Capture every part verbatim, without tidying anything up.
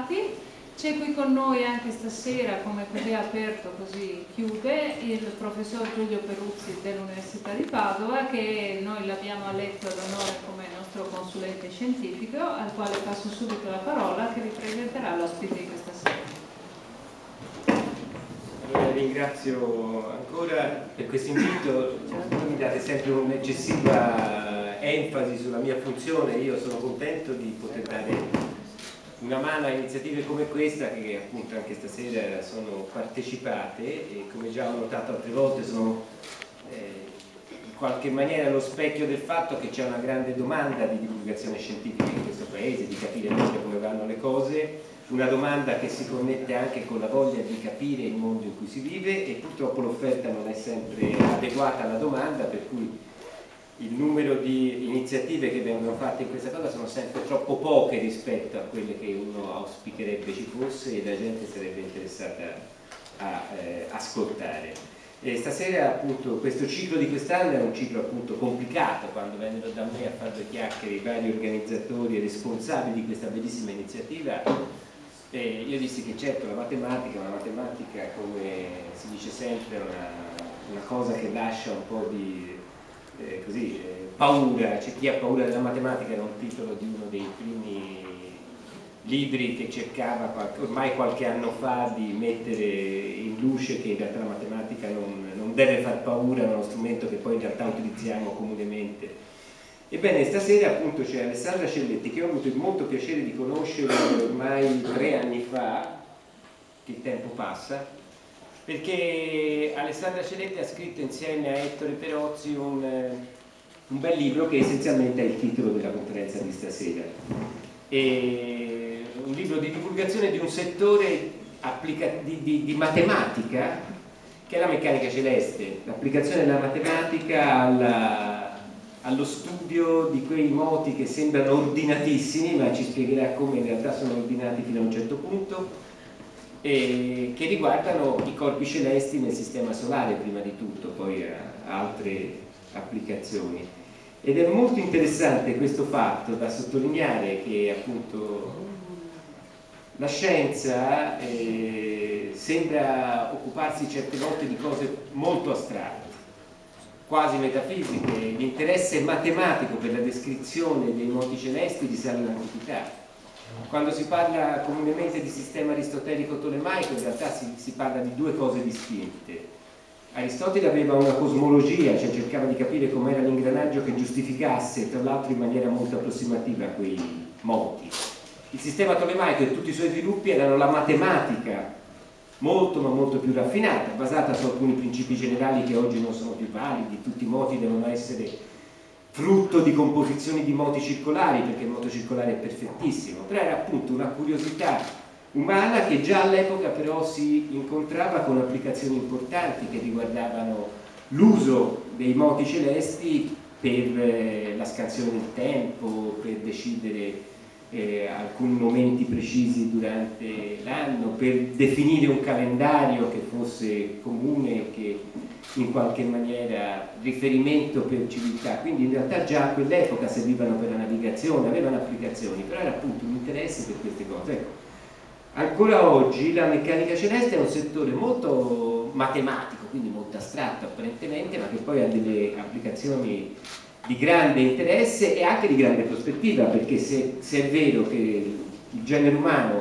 invitati. C'è qui con noi anche stasera, come così aperto, così chiude, il professor Giulio Peruzzi dell'Università di Padova, che noi l'abbiamo eletto ad onore come nostro consulente scientifico, al quale passo subito la parola, che vi presenterà l'ospite di questa sera. Allora, ringrazio ancora per questo invito, mi date sempre un'eccessiva enfasi sulla mia funzione, io sono contento di poter dare una mano a iniziative come questa, che appunto anche stasera sono partecipate e, come già ho notato altre volte, sono eh, in qualche maniera lo specchio del fatto che c'è una grande domanda di divulgazione scientifica in questo paese, di capire meglio come vanno le cose, una domanda che si connette anche con la voglia di capire il mondo in cui si vive, e purtroppo l'offerta non è sempre adeguata alla domanda, per cui il numero di iniziative che vengono fatte in questa cosa sono sempre troppo poche rispetto a quelle che uno auspicherebbe ci fosse e la gente sarebbe interessata a eh, ascoltare. E stasera appunto questo ciclo di quest'anno è un ciclo appunto complicato, quando vennero da me a fare due chiacchiere i vari organizzatori e responsabili di questa bellissima iniziativa, eh, io dissi che certo la matematica, una matematica come si dice sempre, è una, una cosa che lascia un po' di... Eh, così, eh, paura, c'è chi ha paura della matematica, era un titolo di uno dei primi libri che cercava qualche, ormai qualche anno fa di mettere in luce che in realtà la matematica non, non deve far paura, è uno strumento che poi in realtà utilizziamo comunemente. Ebbene, stasera appunto c'è Alessandra Celletti, che ho avuto il molto piacere di conoscere ormai tre anni fa, che il tempo passa, perché Alessandra Celletti ha scritto insieme a Ettore Perozzi un, un bel libro che essenzialmente è il titolo della conferenza di stasera. È un libro di divulgazione di un settore di, di, di matematica che è la meccanica celeste, l'applicazione della matematica alla, allo studio di quei moti che sembrano ordinatissimi, ma ci spiegherà come in realtà sono ordinati fino a un certo punto, e che riguardano i corpi celesti nel sistema solare prima di tutto, poi altre applicazioni. Ed è molto interessante questo fatto da sottolineare, che appunto la scienza eh, sembra occuparsi certe volte di cose molto astratte, quasi metafisiche. L'interesse matematico per la descrizione dei moti celesti risale all'antichità. Quando si parla comunemente di sistema aristotelico-tolemaico, in realtà si, si parla di due cose distinte. Aristotele aveva una cosmologia, cioè cercava di capire com'era l'ingranaggio che giustificasse, tra l'altro in maniera molto approssimativa, quei moti. Il sistema tolemaico e tutti i suoi sviluppi erano la matematica, molto ma molto più raffinata, basata su alcuni principi generali che oggi non sono più validi. Tutti i moti devono essere frutto di composizioni di moti circolari, perché il moto circolare è perfettissimo, però era appunto una curiosità umana che già all'epoca però si incontrava con applicazioni importanti che riguardavano l'uso dei moti celesti per eh, la scansione del tempo, per decidere eh, alcuni momenti precisi durante l'anno, per definire un calendario che fosse comune, che in qualche maniera riferimento per civiltà. Quindi in realtà già a quell'epoca servivano per la navigazione, avevano applicazioni, però era appunto un interesse per queste cose. Ecco, ancora oggi la meccanica celeste è un settore molto matematico, quindi molto astratto apparentemente, ma che poi ha delle applicazioni di grande interesse e anche di grande prospettiva, perché se, se è vero che il genere umano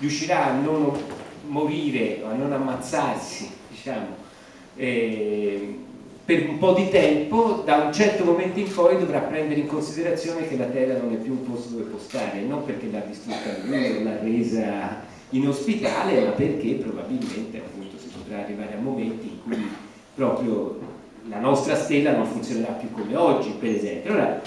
riuscirà a non morire o a non ammazzarsi, diciamo, Eh, per un po' di tempo, da un certo momento in poi dovrà prendere in considerazione che la Terra non è più un posto dove può stare, non perché l'ha distrutta lui, l'ha resa inospitale, ma perché probabilmente appunto si potrà arrivare a momenti in cui proprio la nostra stella non funzionerà più come oggi, per esempio. Allora,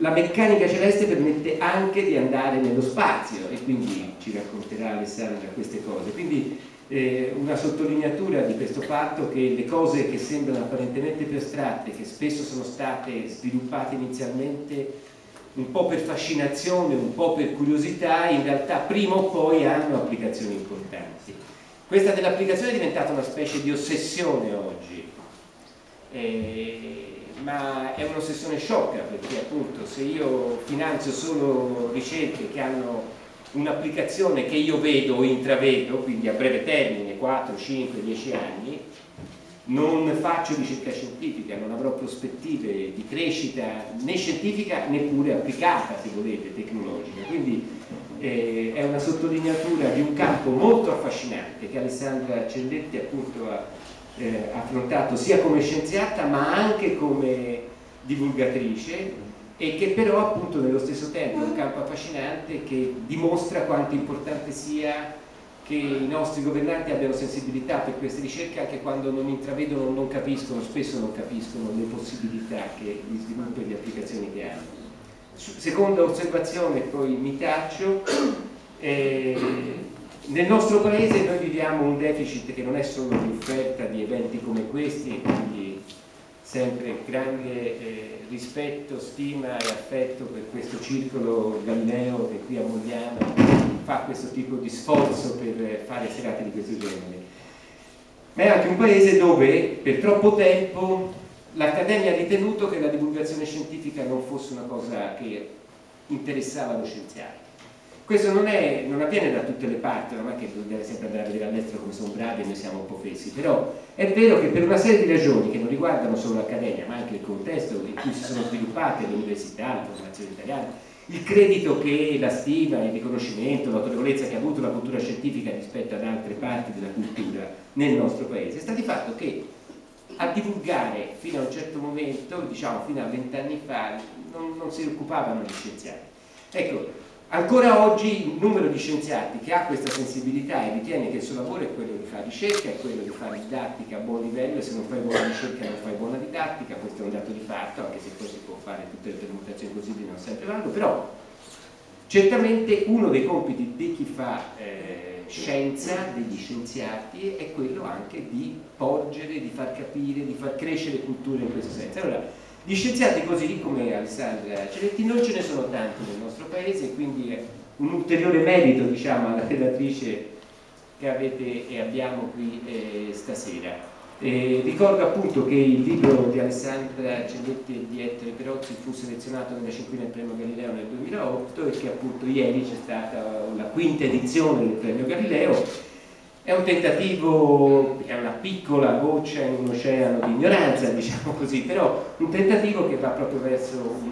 la meccanica celeste permette anche di andare nello spazio, e quindi ci racconterà Alessandra queste cose. Quindi Eh, una sottolineatura di questo fatto, che le cose che sembrano apparentemente più astratte, che spesso sono state sviluppate inizialmente un po' per fascinazione, un po' per curiosità, in realtà prima o poi hanno applicazioni importanti. Questa dell'applicazione è diventata una specie di ossessione oggi, eh, ma è un'ossessione sciocca, perché appunto se io finanzio solo ricerche che hanno un'applicazione che io vedo o intravedo, quindi a breve termine, quattro, cinque, dieci anni, non faccio ricerca scientifica, non avrò prospettive di crescita né scientifica neppure applicata, se volete, tecnologica. Quindi eh, è una sottolineatura di un campo molto affascinante che Alessandra Celletti appunto ha eh, affrontato sia come scienziata ma anche come divulgatrice, e che però appunto nello stesso tempo è un campo affascinante che dimostra quanto importante sia che i nostri governanti abbiano sensibilità per queste ricerche, anche quando non intravedono, non capiscono, spesso non capiscono le possibilità che gli sviluppi e le applicazioni che hanno. Seconda osservazione, poi mi taccio, eh, nel nostro paese noi viviamo un deficit che non è solo di offerta di eventi come questi, quindi sempre grande eh, rispetto, stima e affetto per questo circolo Galileo che qui a Mogliano fa questo tipo di sforzo per fare serate di questo genere, ma è anche un paese dove per troppo tempo l'Accademia ha ritenuto che la divulgazione scientifica non fosse una cosa che interessava lo scienziato. Questo non, è, non avviene da tutte le parti, non è che bisogna sempre andare a vedere all'estero come sono bravi e noi siamo un po' fessi, però è vero che per una serie di ragioni che non riguardano solo l'Accademia ma anche il contesto in cui si sono sviluppate l'università, la formazione italiana, il credito che la stima, il riconoscimento, l'autorevolezza che ha avuto la cultura scientifica rispetto ad altre parti della cultura nel nostro paese, sta di fatto che a divulgare fino a un certo momento, diciamo fino a vent'anni fa, non, non si occupavano gli scienziati. Ecco, ancora oggi il numero di scienziati che ha questa sensibilità e ritiene che il suo lavoro è quello di fare ricerca, è quello di fare didattica a buon livello, e se non fai buona ricerca non fai buona didattica, questo è un dato di fatto, anche se poi si può fare tutte le permutazioni possibili, non sempre vanno, però certamente uno dei compiti di chi fa eh, scienza, degli scienziati, è quello anche di porgere, di far capire, di far crescere culture in questo senso. Allora, gli scienziati così come Alessandra Celletti non ce ne sono tanti nel nostro paese, quindi è un ulteriore merito, diciamo, alla relatrice che avete e abbiamo qui eh, stasera. Eh, ricordo appunto che il libro di Alessandra Celletti e di Ettore Perozzi fu selezionato nella cinquina del Premio Galileo nel duemilaotto e che appunto ieri c'è stata la quinta edizione del Premio Galileo. È un tentativo, è una piccola goccia in un oceano di ignoranza, diciamo così, però un tentativo che va proprio verso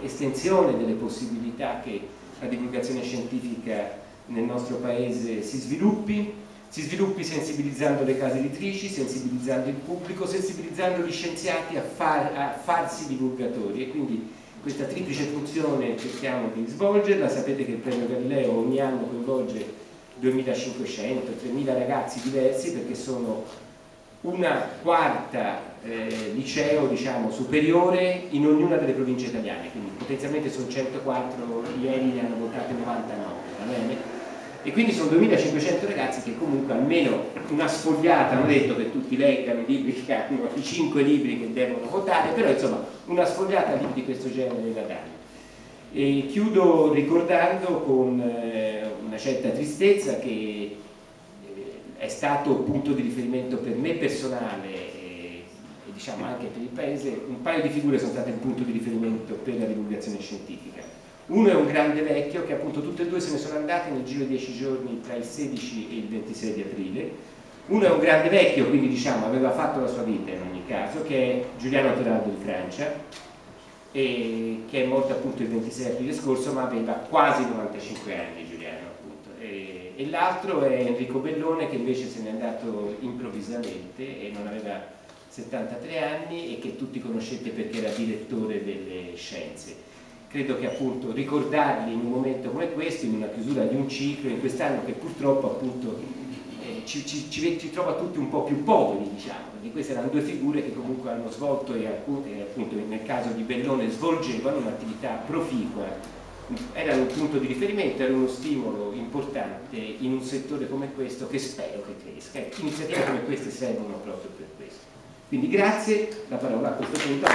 un'estensione delle possibilità che la divulgazione scientifica nel nostro paese si sviluppi, si sviluppi sensibilizzando le case editrici, sensibilizzando il pubblico, sensibilizzando gli scienziati a, far, a farsi divulgatori, e quindi questa triplice funzione cerchiamo di svolgerla. Sapete che il Premio Galileo ogni anno coinvolge duemilacinquecento, tremila ragazzi diversi, perché sono una quarta eh, liceo, diciamo, superiore in ognuna delle province italiane, quindi potenzialmente sono centoquattro, ieri ne hanno votato novantanove, va bene? E quindi sono duemilacinquecento ragazzi che comunque almeno una sfogliata, hanno detto che tutti leggano i libri che hanno, i cinque libri che devono votare, però insomma una sfogliata di, di questo genere da dare. E chiudo ricordando con eh, una certa tristezza che eh, è stato punto di riferimento per me personale e, e diciamo anche per il paese. Un paio di figure sono state un punto di riferimento per la divulgazione scientifica. Uno è un grande vecchio che appunto tutte e due se ne sono andate nel giro di dieci giorni tra il sedici e il ventisei di aprile. Uno è un grande vecchio, quindi diciamo aveva fatto la sua vita in ogni caso, che è Giuliano Toraldo di Francia, e che è morto appunto il ventisei aprile scorso, ma aveva quasi novantacinque anni Giuliano appunto, e, e l'altro è Enrico Bellone, che invece se n'è andato improvvisamente e non aveva settantatré anni, e che tutti conoscete perché era direttore delle scienze. Credo che appunto ricordarli in un momento come questo, in una chiusura di un ciclo, in quest'anno che purtroppo appunto eh, ci, ci, ci, ci trova tutti un po' più poveri, diciamo, di queste erano due figure che comunque hanno svolto e appunto nel caso di Bellone svolgevano un'attività proficua, erano un punto di riferimento, era uno stimolo importante in un settore come questo che spero che cresca. Iniziative come queste servono proprio per questo. Quindi grazie, la parola a questo punto.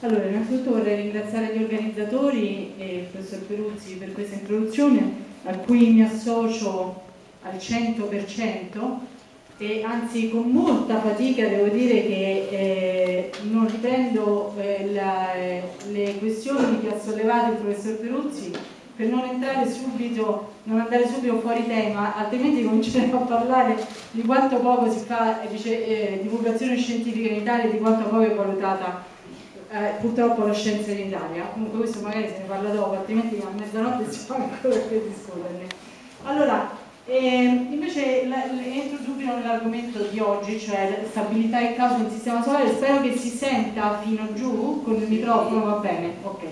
Allora, innanzitutto vorrei ringraziare gli organizzatori e il professor Peruzzi per questa introduzione, a cui mi associo al cento per cento, e anzi con molta fatica devo dire che eh, non riprendo eh, la, eh, le questioni che ha sollevato il professor Peruzzi per non entrare subito, non andare subito fuori tema, altrimenti cominceremo a parlare di quanto poco si fa eh, divulgazione scientifica in Italia e di quanto poco è valutata Eh, purtroppo la scienza in Italia. Comunque questo magari se ne parla dopo, altrimenti a mezzanotte si fa ancora per discuterne. Allora, ehm, invece la, entro subito nell'argomento di oggi, cioè stabilità e caso nel sistema solare. Spero che si senta fino giù con il microfono, va bene, ok.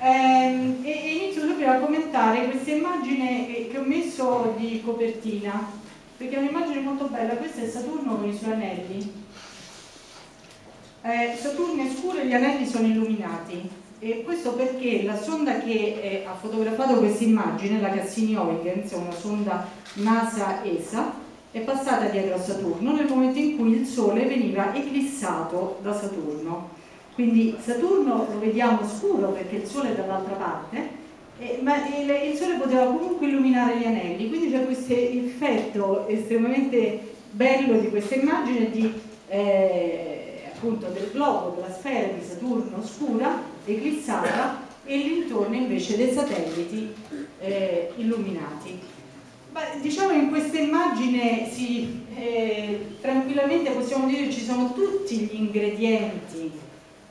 Ehm, e, e inizio subito a commentare questa immagine che ho messo di copertina, perché è un'immagine molto bella. Questa è Saturno con i suoi anelli. Eh, Saturno è scuro e gli anelli sono illuminati, e questo perché la sonda che eh, ha fotografato questa immagine, la Cassini-Huygens, una sonda NASA-E S A, è passata dietro a Saturno nel momento in cui il Sole veniva eclissato da Saturno. Quindi Saturno lo vediamo scuro perché il Sole è dall'altra parte, eh, ma il, il Sole poteva comunque illuminare gli anelli, quindi c'è questo effetto estremamente bello di questa immagine di... Eh, appunto del globo, della sfera di Saturno scura, eclissata, e l'intorno invece dei satelliti eh, illuminati. Ma, diciamo che in questa immagine si, eh, tranquillamente possiamo dire che ci sono tutti gli ingredienti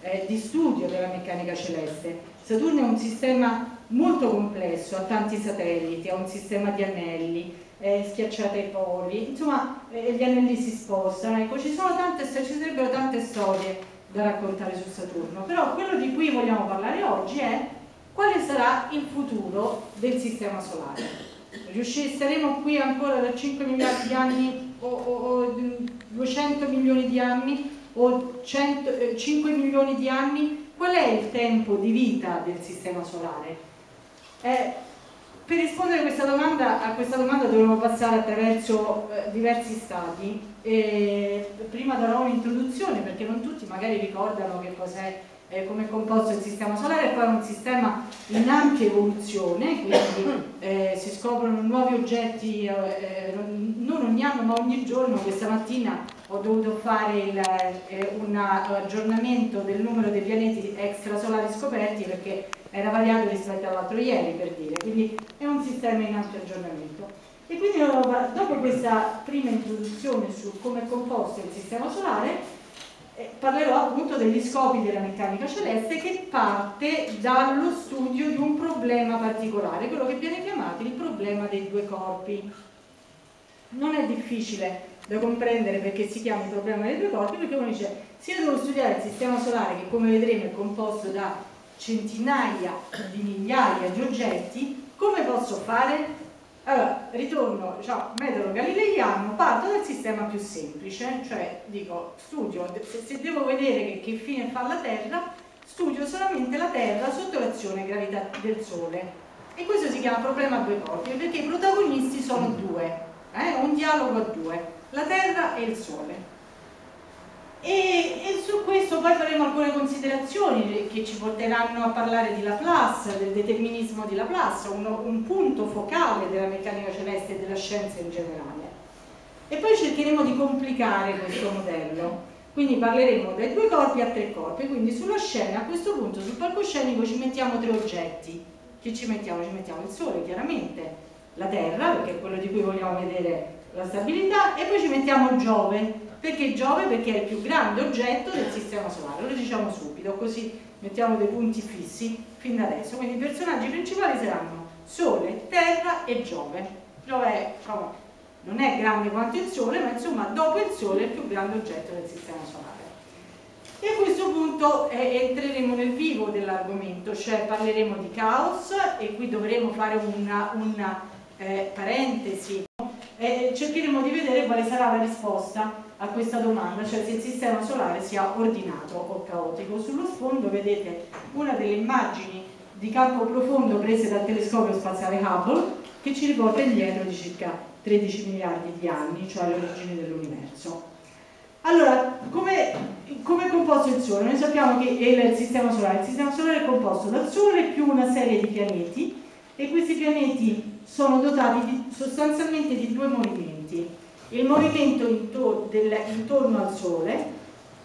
eh, di studio della meccanica celeste. Saturno è un sistema molto complesso, ha tanti satelliti, ha un sistema di anelli, Eh, schiacciate i poli, insomma eh, gli anelli si spostano, ecco, ci sono tante, ci sarebbero tante storie da raccontare su Saturno, però quello di cui vogliamo parlare oggi è quale sarà il futuro del sistema solare. Riuscire, saremo qui ancora da cinque miliardi di anni o, o, o duecento milioni di anni o cento, eh, cinque milioni di anni? Qual è il tempo di vita del sistema solare? Eh, Per rispondere a questa domanda, a questa domanda dovremo passare attraverso eh, diversi stati. E prima darò un'introduzione, perché non tutti magari ricordano che cos'è, eh, come è composto il sistema solare. Poi è un sistema in ampia evoluzione, quindi eh, si scoprono nuovi oggetti, eh, non ogni anno ma ogni giorno. Questa mattina ho dovuto fare il, eh, un aggiornamento del numero dei pianeti extrasolari scoperti, perché era variato rispetto all'altro ieri, per dire, quindi è un sistema in ampio aggiornamento. E quindi dopo questa prima introduzione su come è composto il sistema solare, eh, parlerò appunto degli scopi della meccanica celeste, che parte dallo studio di un problema particolare, quello che viene chiamato il problema dei due corpi. Non è difficile da comprendere perché si chiama il problema dei due corpi, perché uno dice: se io devo studiare il sistema solare, che come vedremo è composto da centinaia di migliaia di oggetti, come posso fare? Allora, ritorno, diciamo, metodo galileiano, parto dal sistema più semplice, cioè dico, studio, se, se devo vedere che, che fine fa la Terra, studio solamente la Terra sotto l'azione gravità del Sole. E questo si chiama problema a due corpi, perché i protagonisti sono due, eh? Un dialogo a due, la Terra e il Sole. E, e su questo poi faremo alcune considerazioni che ci porteranno a parlare di Laplace, del determinismo di Laplace, uno, un punto focale della meccanica celeste e della scienza in generale. E poi cercheremo di complicare questo modello, quindi parleremo dai due corpi a tre corpi. Quindi sulla scena, a questo punto, sul palcoscenico ci mettiamo tre oggetti. Che ci mettiamo? Ci mettiamo il Sole, chiaramente, la Terra, perché è quello di cui vogliamo vedere la stabilità, e poi ci mettiamo Giove. Perché Giove? Perché è il più grande oggetto del sistema solare, lo diciamo subito, così mettiamo dei punti fissi fin da adesso. Quindi i personaggi principali saranno Sole, Terra e Giove. Giove è, diciamo, non è grande quanto il Sole, ma insomma dopo il Sole è il più grande oggetto del sistema solare. E a questo punto eh, entreremo nel vivo dell'argomento, cioè parleremo di caos, e qui dovremo fare una, una eh, parentesi. Eh, cercheremo di vedere quale sarà la risposta a questa domanda, cioè se il sistema solare sia ordinato o caotico. Sullo sfondo vedete una delle immagini di campo profondo prese dal telescopio spaziale Hubble, che ci riporta indietro di circa tredici miliardi di anni, cioè l'origine dell'universo. Allora, come è composto il Sole? Noi sappiamo che è il sistema solare. Il sistema solare è composto dal Sole più una serie di pianeti, e questi pianeti sono dotati di, sostanzialmente di due movimenti: il movimento intor del, intorno al Sole,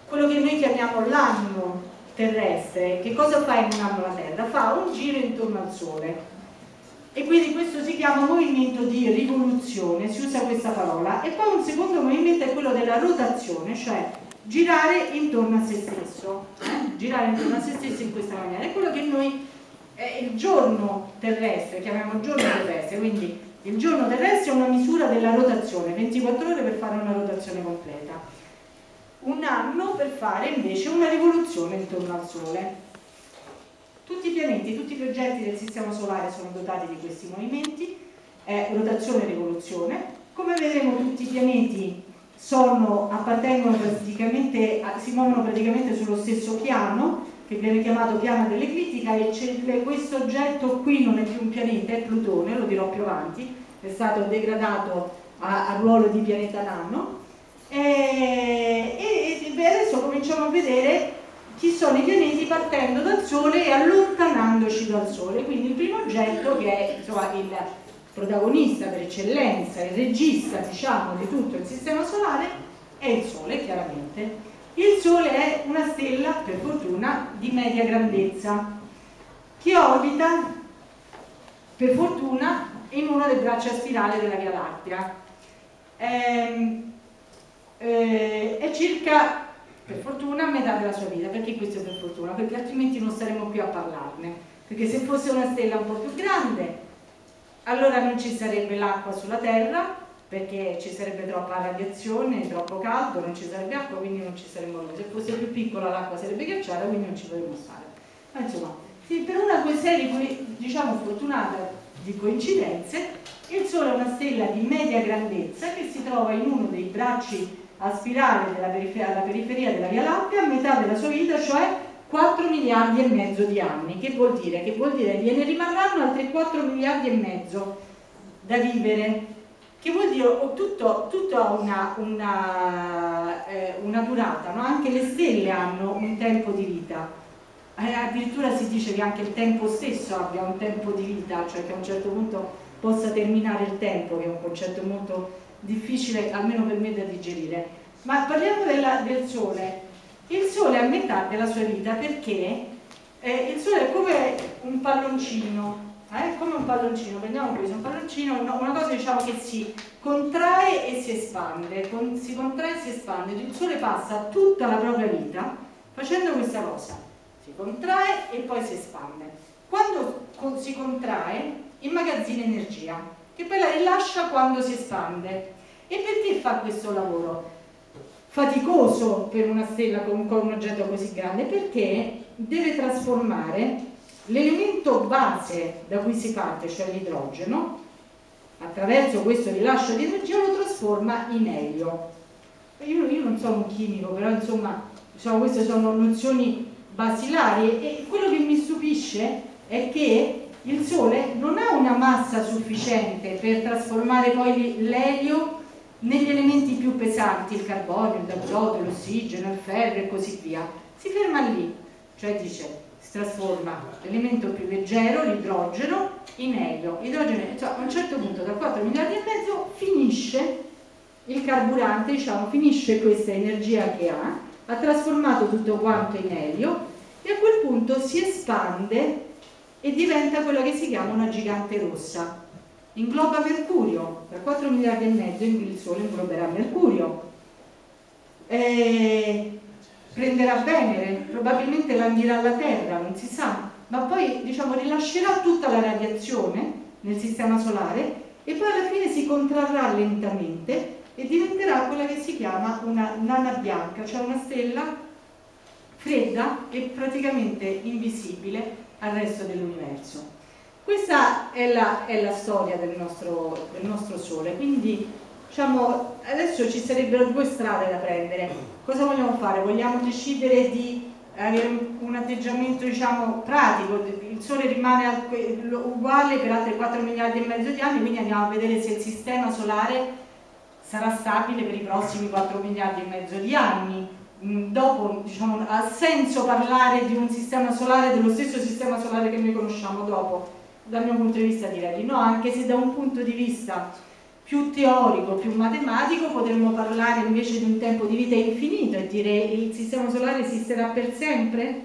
quello che noi chiamiamo l'anno terrestre. Che cosa fa in un anno la Terra? Fa un giro intorno al Sole, e quindi questo si chiama movimento di rivoluzione, si usa questa parola. E poi un secondo movimento è quello della rotazione, cioè girare intorno a se stesso, girare intorno a se stesso in questa maniera. È quello che noi, è il giorno terrestre, chiamiamo giorno terrestre. Quindi il giorno terrestre è una misura della rotazione, ventiquattro ore per fare una rotazione completa, un anno per fare invece una rivoluzione intorno al Sole. Tutti i pianeti, tutti gli oggetti del sistema solare sono dotati di questi movimenti, eh, rotazione e rivoluzione. Come vedremo, tutti i pianeti sono, appartengono praticamente, si muovono praticamente sullo stesso piano, che viene chiamato piano dell'eclittica, e questo oggetto qui non è più un pianeta, è Plutone, lo dirò più avanti, è stato degradato al ruolo di pianeta nano. E, e, e adesso cominciamo a vedere chi sono i pianeti partendo dal Sole e allontanandoci dal Sole. Quindi il primo oggetto, che è insomma il protagonista per eccellenza, il regista diciamo di tutto il sistema solare, è il Sole, chiaramente. Il Sole è una stella, per fortuna, di media grandezza, che orbita, per fortuna, in una delle braccia spirali della Via Lattea. Eh, eh, è circa, per fortuna, a metà della sua vita. Perché questo è per fortuna? Perché altrimenti non saremmo più a parlarne, perché se fosse una stella un po' più grande allora non ci sarebbe l'acqua sulla Terra, perché ci sarebbe troppa radiazione, troppo caldo, non ci sarebbe acqua, quindi non ci saremmo noi. Se fosse più piccola l'acqua sarebbe ghiacciata, quindi non ci potremmo stare. Ma insomma, per una serie, diciamo, fortunata di coincidenze, il Sole è una stella di media grandezza che si trova in uno dei bracci a spirale della periferia, alla periferia della Via Lattea, a metà della sua vita, cioè quattro miliardi e mezzo di anni. Che vuol dire? Che vuol dire che ne rimarranno altri quattro miliardi e mezzo da vivere. Che vuol dire tutto, tutto ha una, una, eh, una durata, no? Anche le stelle hanno un tempo di vita, eh, addirittura si dice che anche il tempo stesso abbia un tempo di vita, cioè che a un certo punto possa terminare il tempo, che è un concetto molto difficile almeno per me da digerire. Ma parliamo della, del Sole. Il Sole è a metà della sua vita perché eh, il Sole è come un palloncino. Eh, come un palloncino, prendiamo questo, un palloncino, una cosa diciamo che si contrae e si espande, con, si contrae e si espande. Il Sole passa tutta la propria vita facendo questa cosa, si contrae e poi si espande. Quando con, si contrae immagazzina energia, che poi la rilascia quando si espande. E perché fa questo lavoro faticoso per una stella con, con un oggetto così grande? Perché deve trasformare l'elemento base da cui si parte, cioè l'idrogeno, attraverso questo rilascio di energia lo trasforma in elio. Io, io non sono un chimico, però insomma, diciamo, queste sono nozioni basilari, e quello che mi stupisce è che il Sole non ha una massa sufficiente per trasformare poi l'elio negli elementi più pesanti, il carbonio, il d'azoto, l'ossigeno, il ferro e così via. Si ferma lì, cioè dice... si trasforma l'elemento più leggero, l'idrogeno, in elio. L'idrogeno, cioè, a un certo punto, da quattro miliardi e mezzo, finisce il carburante, diciamo, finisce questa energia che ha, ha trasformato tutto quanto in elio, e a quel punto si espande e diventa quella che si chiama una gigante rossa. Ingloba Mercurio, da quattro miliardi e mezzo il Sole ingloberà Mercurio. E... prenderà Venere, probabilmente landirà la Terra, non si sa, ma poi diciamo rilascerà tutta la radiazione nel sistema solare, e poi alla fine si contrarrà lentamente e diventerà quella che si chiama una nana bianca, cioè una stella fredda e praticamente invisibile al resto dell'universo. Questa è la, è la storia del nostro, del nostro Sole. Quindi diciamo, adesso ci sarebbero due strade da prendere. Cosa vogliamo fare? Vogliamo decidere di avere un atteggiamento, diciamo, pratico? Il Sole rimane uguale per altri quattro miliardi e mezzo di anni, quindi andiamo a vedere se il sistema solare sarà stabile per i prossimi quattro miliardi e mezzo di anni. Dopo, diciamo, ha senso parlare di un sistema solare, dello stesso sistema solare che noi conosciamo dopo. dal mio punto di vista direi di no, anche se da un punto di vista più teorico, più matematico, potremmo parlare invece di un tempo di vita infinito e dire il sistema solare esisterà per sempre,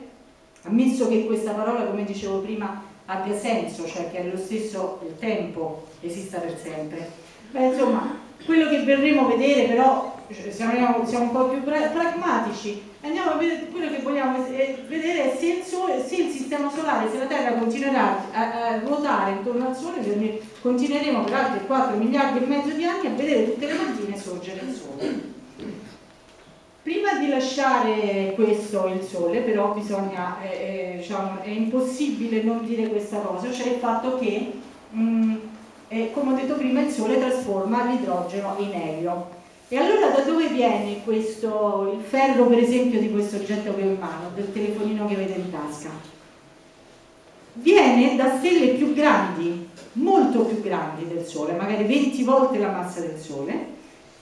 ammesso che questa parola, come dicevo prima, abbia senso, cioè che allo stesso tempo esista per sempre. Beh, insomma, quello che verremo a vedere però, siamo, siamo un po' più pragmatici, andiamo a vedere quello che vogliamo vedere è se il, sole, se il sistema solare, se la Terra continuerà a, a ruotare intorno al Sole, quindi continueremo per altri quattro miliardi e mezzo di anni a vedere tutte le mattine sorgere il Sole. Prima di lasciare questo, il Sole, però bisogna, eh, diciamo, è impossibile non dire questa cosa, cioè il fatto che, mh, eh, come ho detto prima, il Sole trasforma l'idrogeno in elio. E allora da dove viene questo, il ferro per esempio di questo oggetto che ho in mano, del telefonino che avete in tasca? Viene da stelle più grandi, molto più grandi del Sole, magari venti volte la massa del Sole,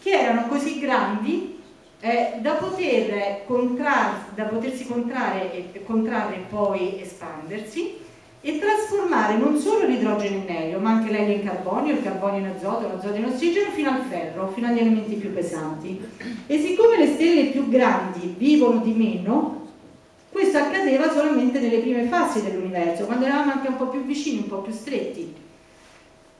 che erano così grandi eh, da, poter contrar, da potersi contrarre e, contrarre e poi espandersi e trasformare non solo l'idrogeno in elio, ma anche l'elio in carbonio, il carbonio in azoto, l'azoto in ossigeno, fino al ferro, fino agli elementi più pesanti. E siccome le stelle più grandi vivono di meno, questo accadeva solamente nelle prime fasi dell'universo, quando eravamo anche un po' più vicini, un po' più stretti.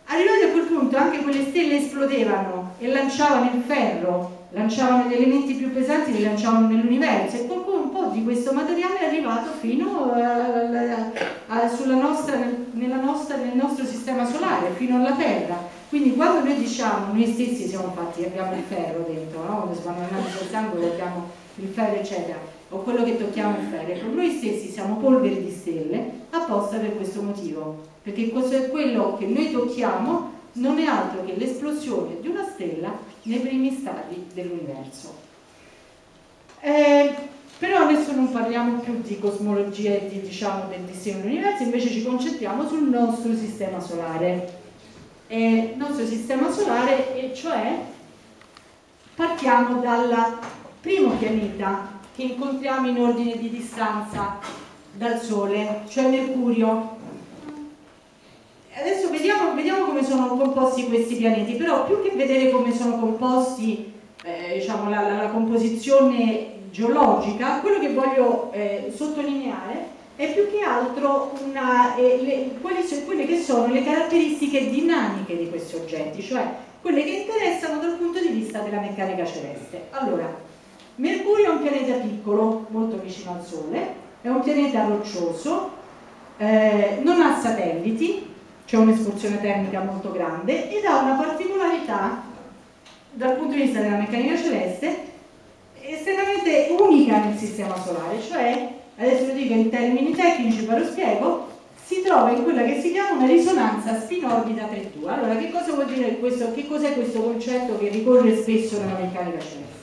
Arrivati a quel punto anche quelle stelle esplodevano e lanciavano il ferro, lanciavano gli elementi più pesanti, li lanciavano nell'universo, e qualcuno un po' di questo materiale è arrivato fino a, a, a, sulla nostra, nella nostra, nel nostro sistema solare, fino alla Terra. Quindi quando noi diciamo, noi stessi siamo fatti, abbiamo il ferro dentro, no? Quando si fanno le analisi del sangue abbiamo il ferro eccetera, o quello che tocchiamo il ferro, ecco, noi stessi siamo polveri di stelle apposta per questo motivo, perché quello che noi tocchiamo non è altro che l'esplosione di una stella nei primi stadi dell'universo. Eh, però adesso non parliamo più di cosmologia e di, diciamo, del disegno dell'universo, invece ci concentriamo sul nostro sistema solare. Eh, il nostro sistema solare, e cioè partiamo dal primo pianeta che incontriamo in ordine di distanza dal Sole, cioè Mercurio. Adesso vediamo, vediamo come sono composti questi pianeti, però più che vedere come sono composti, eh, diciamo, la, la, la composizione geologica, quello che voglio eh, sottolineare è più che altro una, eh, le, quelle, quelle che sono le caratteristiche dinamiche di questi oggetti, cioè quelle che interessano dal punto di vista della meccanica celeste. Allora, Mercurio è un pianeta piccolo, molto vicino al Sole, è un pianeta roccioso, eh, non ha satelliti, c'è un'escursione termica molto grande ed ha una particolarità dal punto di vista della meccanica celeste estremamente unica nel sistema solare, cioè, adesso lo dico in termini tecnici ve lo spiego, si trova in quella che si chiama una risonanza spin-orbita tre due. Allora, che cosa vuol dire questo? Che cos'è questo concetto che ricorre spesso nella meccanica celeste?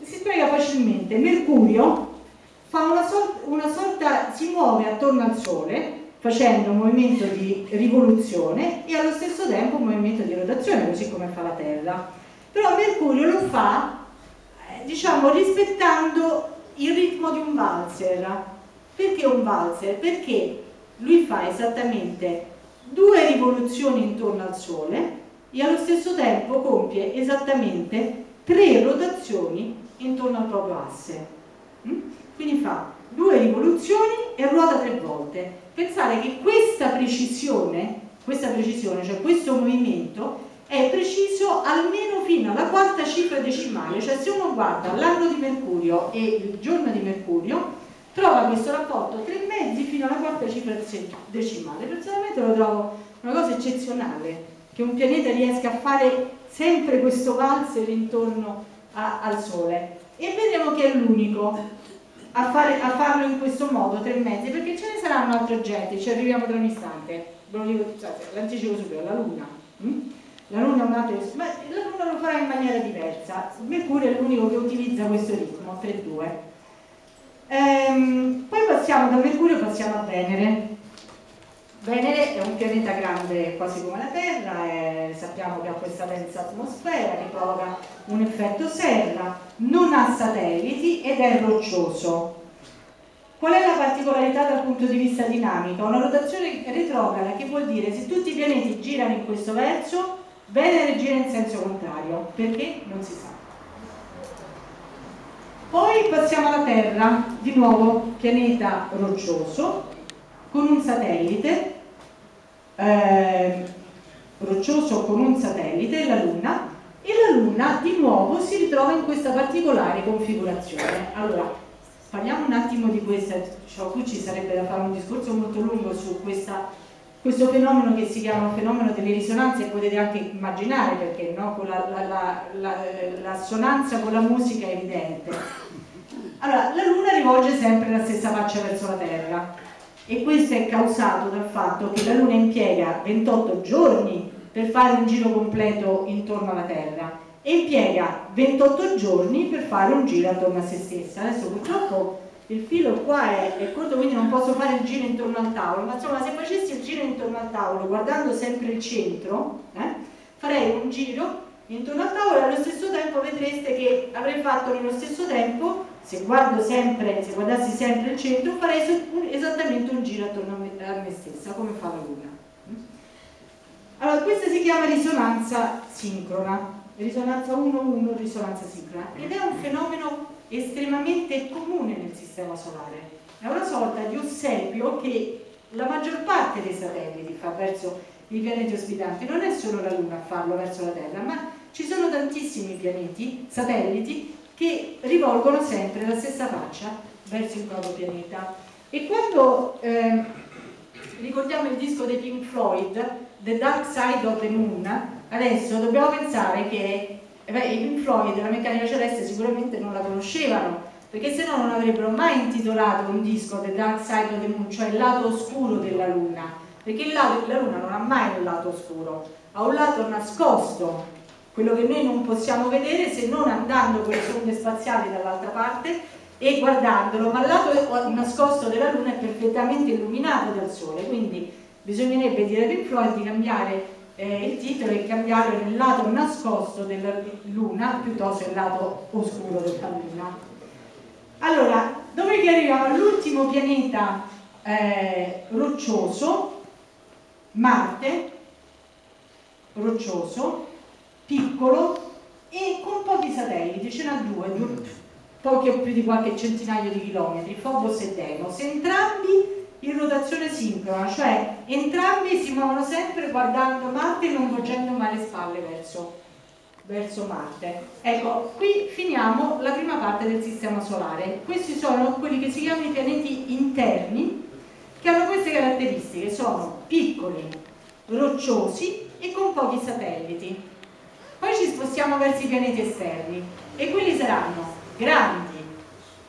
Si spiega facilmente. Mercurio fa una sorta, una sorta si muove attorno al Sole facendo un movimento di rivoluzione e allo stesso tempo un movimento di rotazione, così come fa la Terra. Però Mercurio lo fa, diciamo, rispettando il ritmo di un valzer. Perché un valzer? Perché lui fa esattamente due rivoluzioni intorno al Sole e allo stesso tempo compie esattamente tre rotazioni intorno al proprio asse. Quindi fa due rivoluzioni e ruota tre volte. Pensare che questa precisione, questa precisione, cioè questo movimento, è preciso almeno fino alla quarta cifra decimale, cioè se uno guarda l'anno di Mercurio e il giorno di Mercurio, trova questo rapporto tre mezzi fino alla quarta cifra decimale. Personalmente lo trovo una cosa eccezionale, che un pianeta riesca a fare sempre questo valzer intorno a, al Sole. E vedremo che è l'unico A, fare, a farlo in questo modo, tre mezzi, perché ce ne saranno altri oggetti, ci arriviamo tra un istante, ve lo dico, l'anticipo subito, la Luna. La Luna è un altro, ma la Luna lo farà in maniera diversa. Mercurio è l'unico che utilizza questo ritmo, tre due. Ehm, poi passiamo da Mercurio, passiamo a Venere. Venere è un pianeta grande quasi come la Terra, eh, sappiamo che ha questa densa atmosfera che provoca un effetto serra, non ha satelliti ed è roccioso. Qual è la particolarità dal punto di vista dinamico? Una rotazione retrograda, che vuol dire se tutti i pianeti girano in questo verso, Venere gira in senso contrario. Perché? Non si sa. Poi passiamo alla Terra, di nuovo pianeta roccioso, con un satellite, eh, roccioso con un satellite, la Luna, e la Luna di nuovo si ritrova in questa particolare configurazione. Allora, parliamo un attimo di questa, cioè, qui ci sarebbe da fare un discorso molto lungo su questa, questo fenomeno che si chiama fenomeno delle risonanze, e potete anche immaginare perché, no? Con la, la, la, la, la assonanza con la musica è evidente. Allora, la Luna rivolge sempre la stessa faccia verso la Terra, e questo è causato dal fatto che la Luna impiega ventotto giorni per fare un giro completo intorno alla Terra, e impiega ventotto giorni per fare un giro attorno a se stessa. Adesso purtroppo il filo qua è, è corto, quindi non posso fare il giro intorno al tavolo, ma insomma, se facessi il giro intorno al tavolo guardando sempre il centro, eh, farei un giro intorno al tavolo e allo stesso tempo vedreste che avrei fatto nello stesso tempo, se guardo sempre, se guardassi sempre il centro, farei un, esattamente un giro attorno a me, a me stessa, come fa la Luna. Allora, questa si chiama risonanza sincrona, risonanza uno uno, risonanza sincrona, ed è un fenomeno estremamente comune nel sistema solare. È una sorta di ossequio che la maggior parte dei satelliti fa verso i pianeti ospitanti. Non è solo la Luna a farlo verso la Terra, ma ci sono tantissimi pianeti, satelliti, che rivolgono sempre la stessa faccia verso il proprio pianeta. E quando eh, ricordiamo il disco dei Pink Floyd, The Dark Side of the Moon, adesso dobbiamo pensare che eh beh, i Pink Floyd della meccanica celeste sicuramente non la conoscevano, perché se no non avrebbero mai intitolato un disco The Dark Side of the Moon, cioè il lato oscuro della Luna, perché il lato della Luna non ha mai un lato oscuro, ha un lato nascosto, quello che noi non possiamo vedere se non andando con le sonde spaziali dall'altra parte e guardandolo, ma il lato nascosto della Luna è perfettamente illuminato dal Sole, quindi bisognerebbe dire a Pink Floyd di cambiare Eh, il titolo è cambiato nel lato nascosto della Luna piuttosto che il lato oscuro della Luna. Allora, dove che arriviamo all'ultimo pianeta eh, roccioso, Marte, roccioso, piccolo e con pochi satelliti, ce n'ha due, due pochi o più di qualche centinaio di chilometri, Phobos e Deimos, entrambi in rotazione sincrona, cioè entrambi si muovono sempre guardando Marte e non volgendo mai le spalle verso, verso Marte. Ecco, qui finiamo la prima parte del sistema solare. Questi sono quelli che si chiamano i pianeti interni, che hanno queste caratteristiche, sono piccoli, rocciosi e con pochi satelliti. Poi ci spostiamo verso i pianeti esterni, e quelli saranno grandi,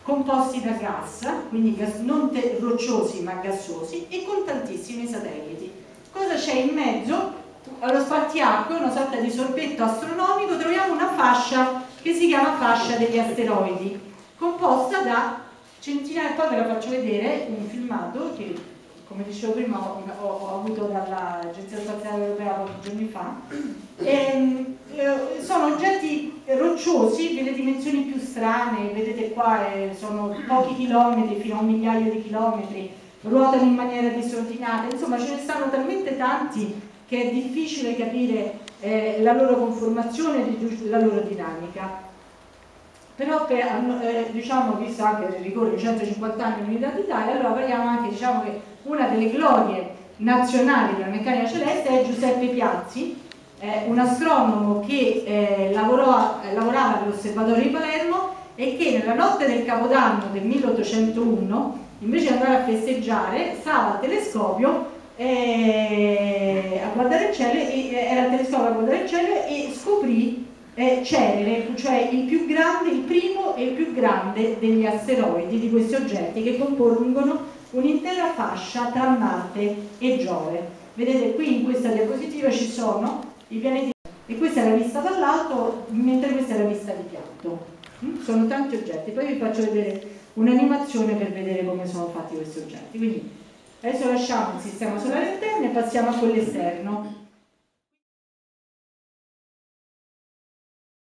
composti da gas, quindi gas, non rocciosi ma gassosi, e con tantissimi satelliti. Cosa c'è in mezzo? Allo spartiacque, una sorta di sorbetto astronomico, troviamo una fascia che si chiama fascia degli asteroidi, composta da centinaia, poi ve la faccio vedere un filmato che, come dicevo prima, ho, ho, ho avuto dall'Agenzia Spaziale Europea pochi giorni fa. E, eh, sono oggetti rocciosi delle dimensioni più strane, vedete qua eh, sono pochi chilometri fino a un migliaio di chilometri, ruotano in maniera disordinata, insomma ce ne stanno talmente tanti che è difficile capire eh, la loro conformazione e la loro dinamica. Però per, eh, diciamo, visto anche il rigore di centocinquanta anni dell'Unità d'Italia, allora parliamo anche, diciamo, che una delle glorie nazionali della meccanica celeste è Giuseppe Piazzi, eh, un astronomo che eh, lavorò, eh, lavorava all'Osservatorio di Palermo, e che nella notte del Capodanno del milleottocentouno, invece di andare a festeggiare, stava al telescopio eh, a guardare il cielo, e, era al telescopio a guardare il cielo e scoprì eh, Cerere, cioè il più grande, il primo e il più grande degli asteroidi, di questi oggetti che compongono un'intera fascia tra Marte e Giove. Vedete qui in questa diapositiva ci sono i pianeti, e questa era vista dall'alto, mentre questa era vista di piatto. Sono tanti oggetti, poi vi faccio vedere un'animazione per vedere come sono fatti questi oggetti. Quindi adesso lasciamo il sistema solare interno e passiamo a quello esterno.